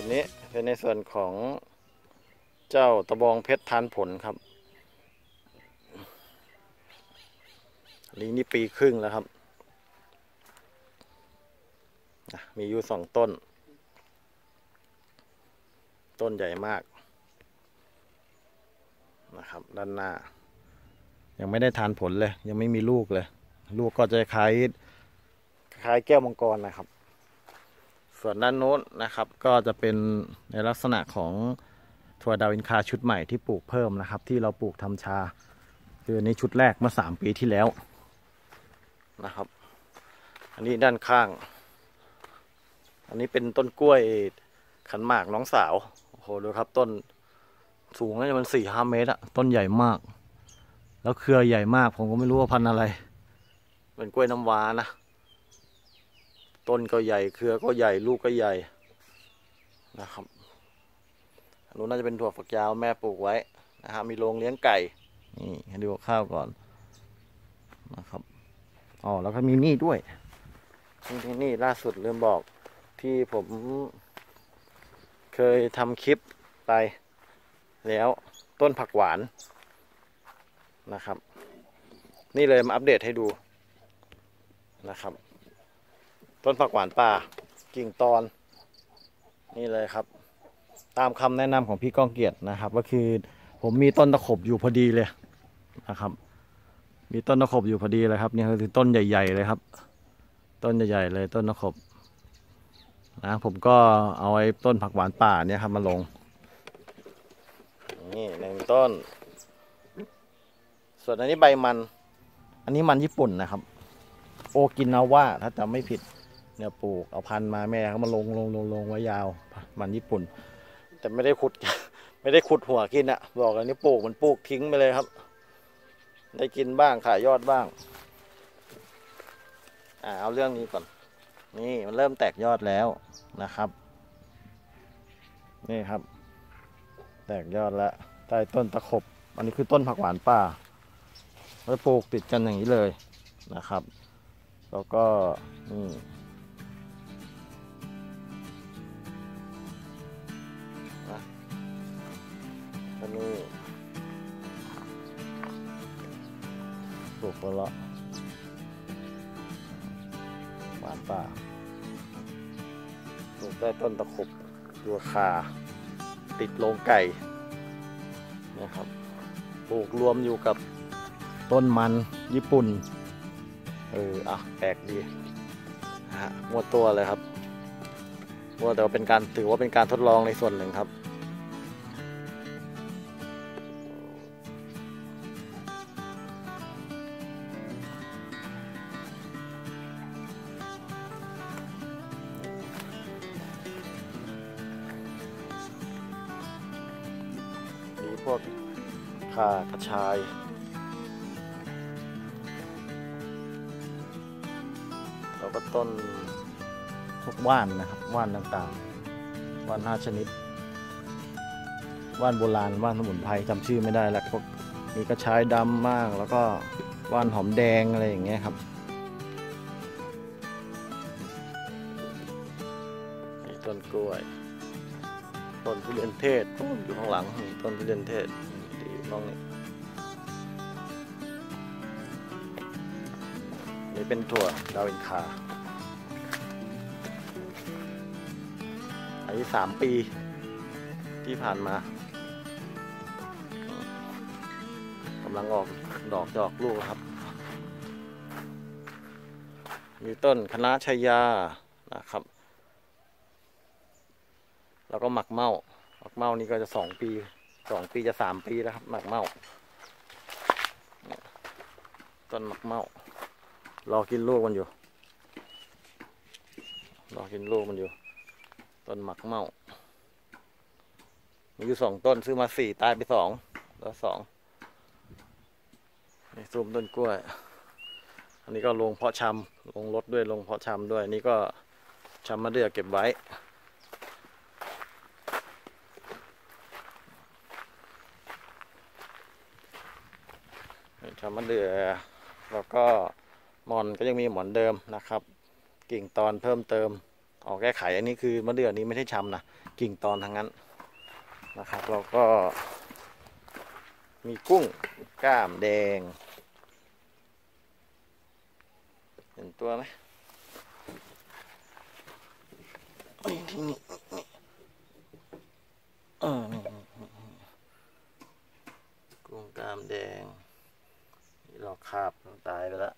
ส่วนนี้เป็นในส่วนของเจ้าตะบองเพชรทานผลครับนี่ปีครึ่งแล้วครับมีอยู่สองต้นต้นใหญ่มากนะครับด้านหน้ายังไม่ได้ทานผลเลยยังไม่มีลูกเลยลูกก็จะคล้ายแก้วมังกรนะครับส่วนด้านโน้นนะครับก็จะเป็นในลักษณะของถั่วดาวอินคาชุดใหม่ที่ปลูกเพิ่มนะครับที่เราปลูกทำชาคือในชุดแรกเมื่อ3ปีที่แล้วนะครับอันนี้ด้านข้างอันนี้เป็นต้นกล้วยขันหมากน้องสาวโอ้โหดูครับต้นสูงเลยมัน4-5 เมตรอะต้นใหญ่มากแล้วเครือใหญ่มากผมก็ไม่รู้ว่าพันธุ์อะไรเป็นกล้วยน้ำว้านะต้นก็ใหญ่เครือก็ใหญ่ลูกก็ใหญ่นะครับรู้น่าจะเป็นถั่วฝักยาวแม่ปลูกไว้นะครับมีโรงเลี้ยงไก่นี่ให้ดูข้าวก่อนนะครับอ๋อแล้วก็มีนี่ด้วยนี่ล่าสุดลืมบอกที่ผมเคยทำคลิปไปแล้วต้นผักหวานนะครับนี่เลยมาอัปเดตให้ดูนะครับต้นผักหวานป่ากิ่งตอนนี่เลยครับตามคำแนะนำของพี่ก้องเกียรตินะครับก็คือผมมีต้นตะขบอยู่พอดีเลยนะครับมีต้นตะขบอยู่พอดีเลยครับนี่คือต้นใหญ่ๆเลยครับต้นใหญ่ๆเลยต้นตะขบนะผมก็เอาไอ้ต้นผักหวานป่าเนี่ยครับมาลงนี่1 ต้นส่วนอันนี้ใบมันอันนี้มันญี่ปุ่นนะครับโอกินาวะถ้าจำไม่ผิดเนี่ยปลูกเอาพันธุ์มาแม่เขามาลงไว้ยาวมันญี่ปุ่นแต่ไม่ได้ขุดหัวกินอะบอกอันนี้ปลูกมันปลูกทิ้งไปเลยครับได้กินบ้างขายยอดบ้างเอาเรื่องนี้ก่อนนี่มันเริ่มแตกยอดแล้วนะครับนี่ครับแตกยอดแล้วใต้ต้นตะขบอันนี้คือต้นผักหวานป่าเราปลูกติดกันอย่างนี้เลยนะครับแล้วก็นี่นะอันนี้ปลูกไปแล้วหวานป่าปลูกใต้ต้นตะขบตัวคาติดโรงไก่นะครับปลูกรวมอยู่กับต้นมันญี่ปุ่นแปลกดีฮะมั่วตัวเลยครับมั่วแต่ว่าเป็นการถือว่าเป็นการทดลองในส่วนหนึ่งครับมีพวกข่ากระชายแล้วก็ต้นพวกว่านนะครับว่านต่างๆว่าน5 ชนิดว่านโบราณว่านสมุนไพรจำชื่อไม่ได้แล้วพวกมีกระชายดำมากแล้วก็ว่านหอมแดงอะไรอย่างเงี้ยครับต้นกล้วยต้นทุเรียนเทศอยู่ข้างหลังต้นทุเรียนเทศดีมองนี่เป็นถั่วดาวอินคาอายุ3 ปีที่ผ่านมากำลังออกดอกจอกลูกครับมีต้นคณะชายานะครับแล้วก็หมักเม่าหมักเม่านี่ก็จะ2 ปีจะ3 ปีแล้วครับหมักเม่าต้นหมักเม่ารอกินลูกมันอยู่ต้นหมักเม่ามีอยู่2 ต้นซื้อมา4ตายไป2แล้ว2นี่ซูมต้นกล้วยอันนี้ก็ลงเพาะชำลงรถด้วยลงเพาะชำด้วยอันนี้ก็ชำมะเดื่อเก็บไว้ชำมะเดื่อแล้วก็หมอนก็ยังมีหมอนเดิมนะครับกิ่งตอนเพิ่มเติมอ ออกแก้ไขอันนี้คือมะเดื่อนี้ไม่ใช่ชำนะกิ่งตอนทั้งนั้นนะครับเราก็มีกุ้งก้ามแดงเห็นตัวไหมกุ้งกามแดงนี่เราคาบมันตายไปแล้ว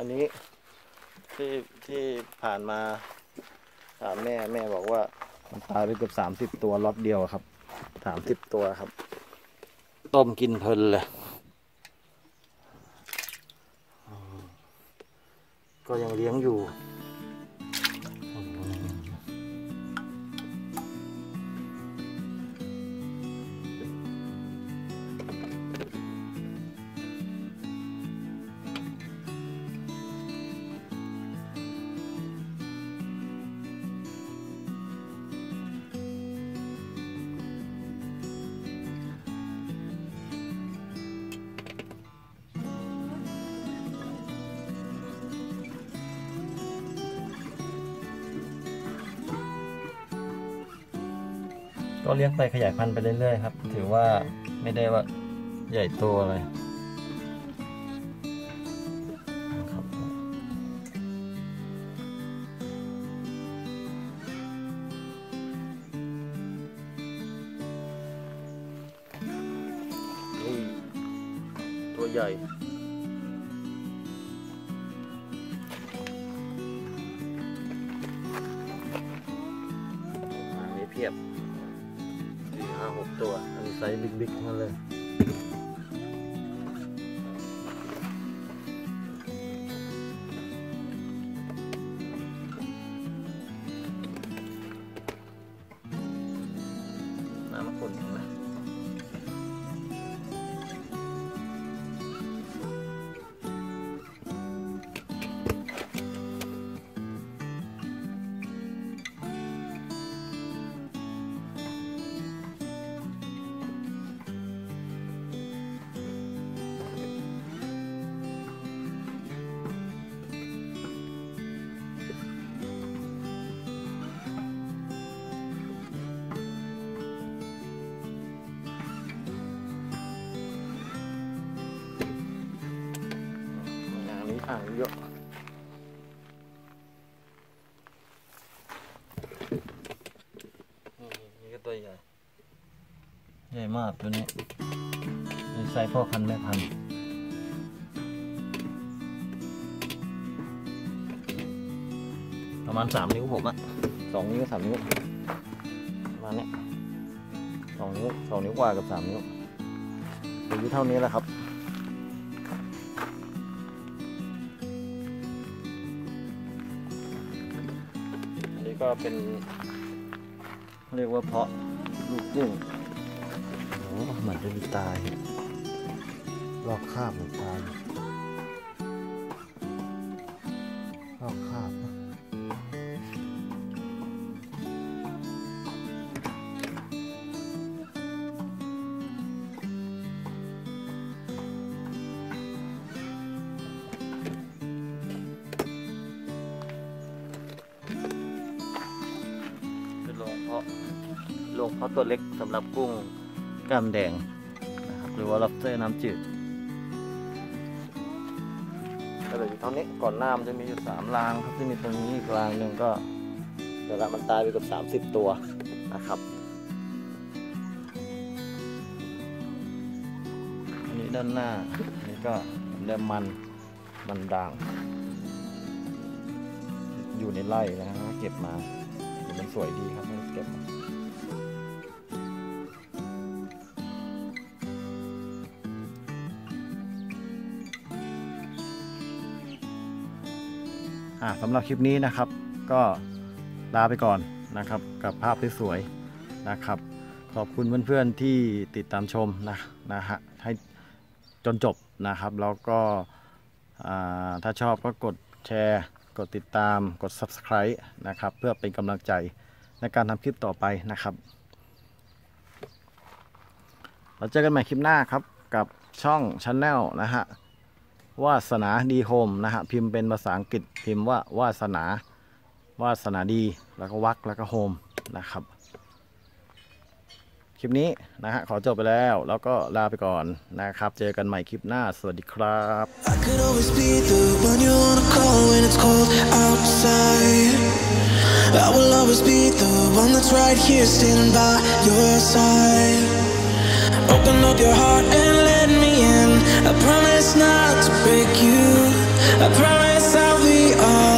อันนี้ที่ผ่านมาถามแม่บอกว่ามันตายไปเกือบ30ตัวล็อตเดียวครับ30ตัวครับต้มกินเพลินเลยก็ยังเลี้ยงอยู่ก็เลี้ยงไปขยายพันธุ์ไปเรื่อยๆครับถือว่าไม่ได้ว่าใหญ่โตอะไรนี่ตัวใหญ่อันนี้เพียบ5-6 ตัวอันนี้ไซส์บิ๊กๆนั่นเลยน้ำขุ่นเห็นไหมอ่างเยอะนี่ก็ตัวใหญ่ใหญ่มากตัวนี้มีไซส์พ่อพันธุ์แม่พันธุ์ประมาณ3นิ้วผมอะ2นิ้ว3นิ้วประมาณนี้2นิ้ว2นิ้วกว่ากับ3นิ้วอายุเท่านี้แหละครับก็เป็นเรียกว่าเพาะลูกกุ้งโอ้มันจะมีตายลอกคาบหรือตายลอกคาบลงเพาะตัวเล็กสำหรับกุ้งกล้ามแดงนะครับหรือว่า lobster น้ำจืดก็เลยอยู่เท่านี้ก่อนหน้ามันจะมีอยู่3รางครับที่มีตรงนี้อีกรางหนึ่งก็เดี๋ยวละมันตายไปเกือบ30ตัวนะครับอันนี้ด้านหน้าอันนี้ก็เดิมมันด่างอยู่ในไร่นะฮะเก็บมามันสวยดีครับเก็บมาสำหรับคลิปนี้นะครับก็ลาไปก่อนนะครับกับภาพสวยๆนะครับขอบคุณเพื่อนๆที่ติดตามชมนะฮะให้จนจบนะครับแล้วก็ถ้าชอบก็กดแชร์กดติดตามกด subscribe นะครับเพื่อเป็นกำลังใจในการทำคลิปต่อไปนะครับเราเจอกันใหม่คลิปหน้าครับกับช่อง Channel นะฮะ วาสนาดีโฮมนะฮะพิมพ์เป็นภาษาอังกฤษพิมพ์ว่าวาสนาวาสนาดีแล้วก็วักแล้วก็โฮมนะครับคลิปนี้นะฮะขอจบไปแล้วแล้วก็ลาไปก่อนนะครับเจอกันใหม่คลิปหน้าสวัสดีครับ